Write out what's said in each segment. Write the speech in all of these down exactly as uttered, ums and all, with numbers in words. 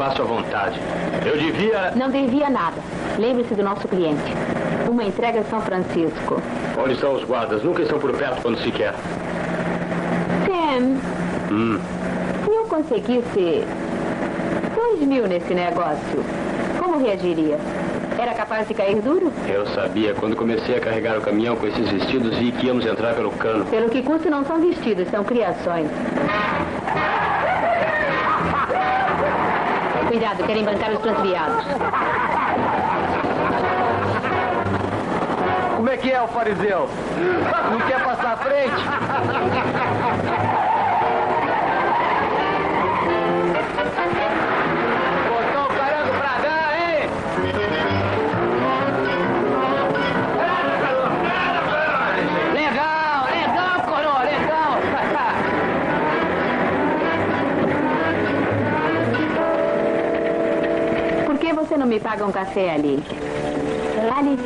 faço à vontade. Eu devia... Não devia nada. Lembre-se do nosso cliente. Uma entrega em São Francisco. Onde estão os guardas? Nunca estão por perto quando se quer. Sam, hum. se eu conseguisse dois mil nesse negócio, como reagiria? Era capaz de cair duro? Eu sabia, quando comecei a carregar o caminhão com esses vestidos, vi que íamos entrar pelo cano. Pelo que custa, não são vestidos, são criações. Cuidado, querem bancar os transviados. Como é que é o fariseu? Não quer passar à frente? Você não me paga um café ali? Ali?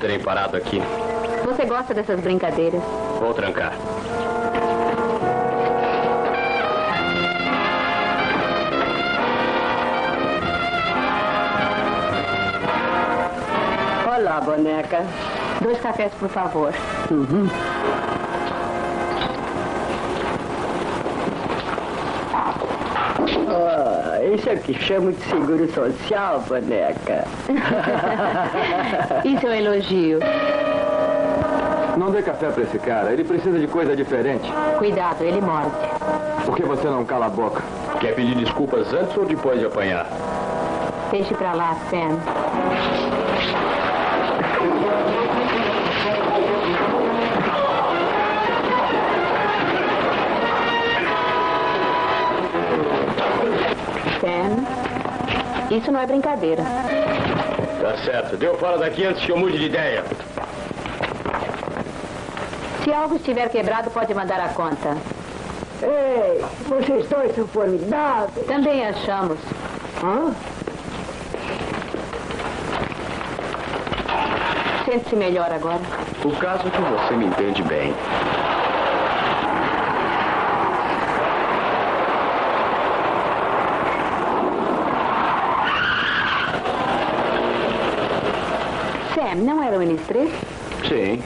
Terem parado aqui. Você gosta dessas brincadeiras? Vou trancar. Olá, boneca. Dois cafés, por favor. Uhum. Isso é o que chamo de seguro social, boneca. Isso é um elogio. Não dê café pra esse cara. Ele precisa de coisa diferente. Cuidado, ele morde. Por que você não cala a boca? Quer pedir desculpas antes ou depois de apanhar? Deixe pra lá, Sam. Isso não é brincadeira. Tá certo. Deu fora daqui antes que eu mude de ideia. Se algo estiver quebrado, pode mandar a conta. Ei, vocês dois são formidáveis. Também achamos. Hã? Sente-se melhor agora. O caso é que você me entende bem. Não era o ministrês? Sim.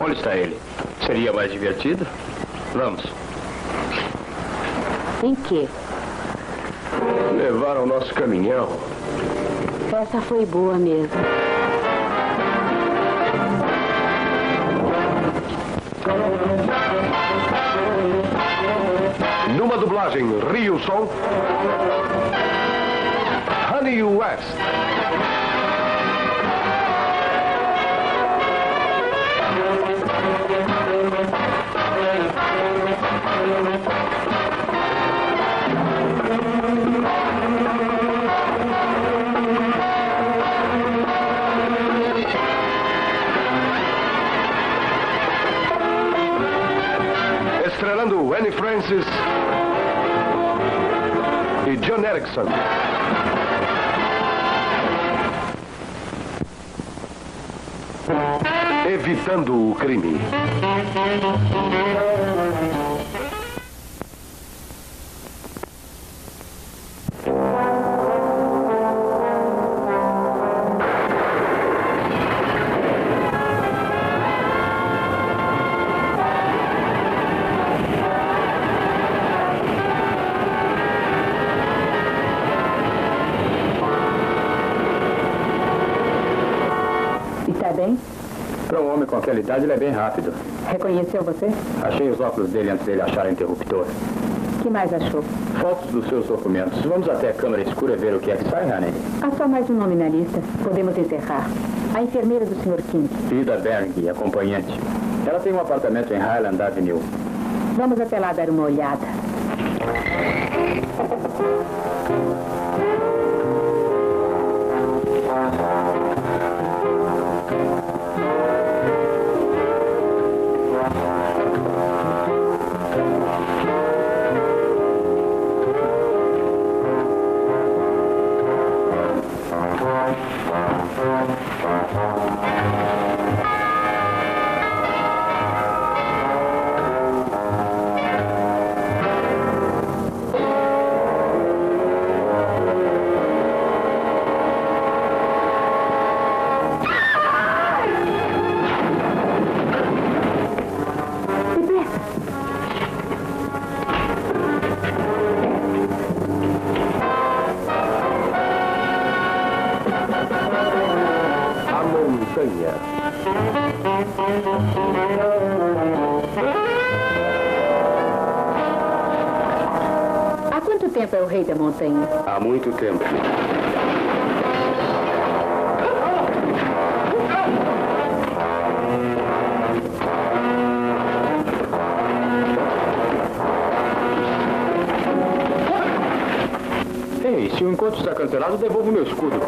Onde está ele? Seria mais divertido? Vamos. Em quê? Levaram o nosso caminhão. Essa foi boa mesmo. Numa dublagem Riosom, Honey West. Estrelando Anne Francis e John Ericson. Evitando o crime. Na realidade, ele é bem rápido. Reconheceu você? Achei os óculos dele antes dele achar o interruptor. O que mais achou? Fotos dos seus documentos. Vamos até a câmara escura ver o que é que sai, Honey. Há só mais um nome na lista. Podemos encerrar. A enfermeira do senhor King. Ida Berg, acompanhante. Ela tem um apartamento em Highland Avenue. Vamos até lá dar uma olhada. Há quanto tempo é o rei da montanha? Há muito tempo. Ei, se o encontro está cancelado, devolvo meu escudo.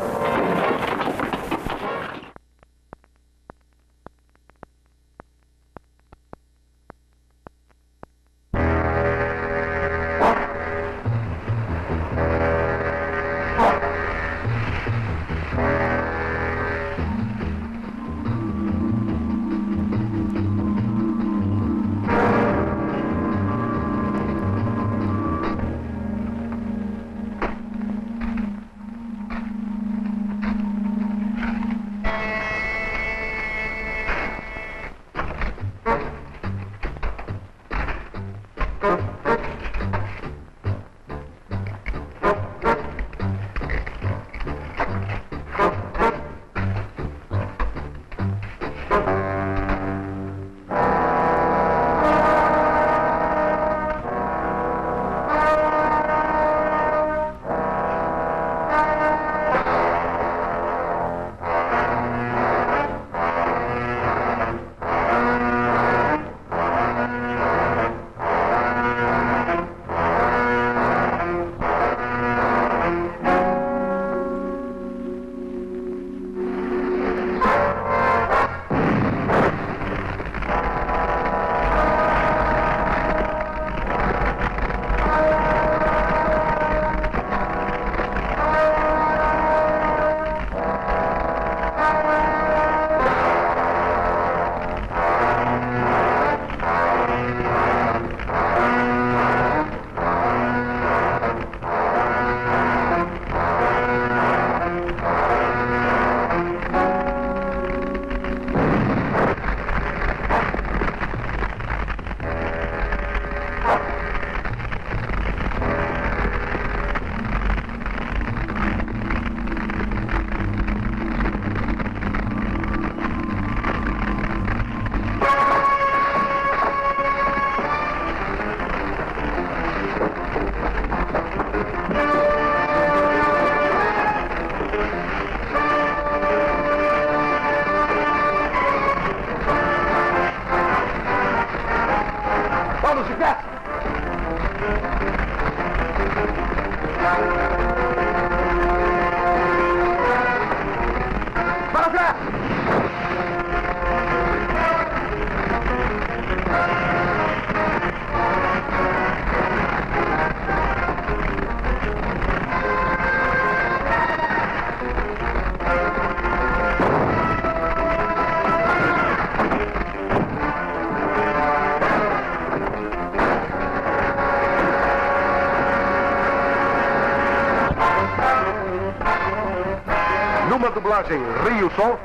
Dublagem Riosom,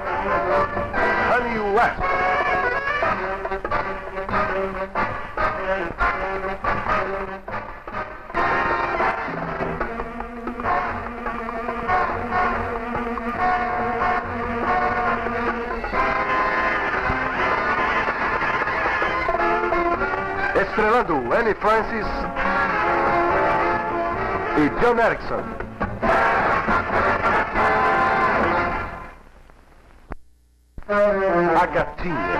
Honey West. Estrelando Anne Francis e John Ericson. A gatinha.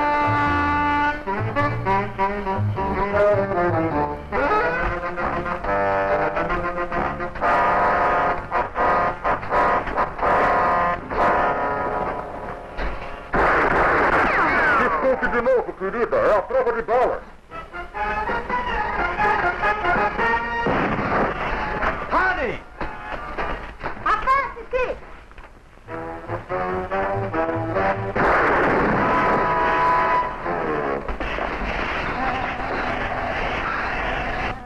Volte de novo, querida. É a prova de balas. Honey! Avance-se!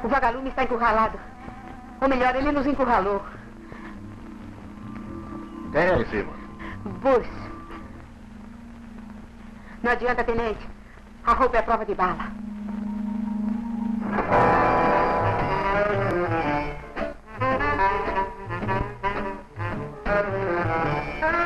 O vagalume está encurralado. Ou melhor, ele nos encurralou. Quem é em cima? Bush. Não adianta, tenente. A roupa é a prova de bala. Ah!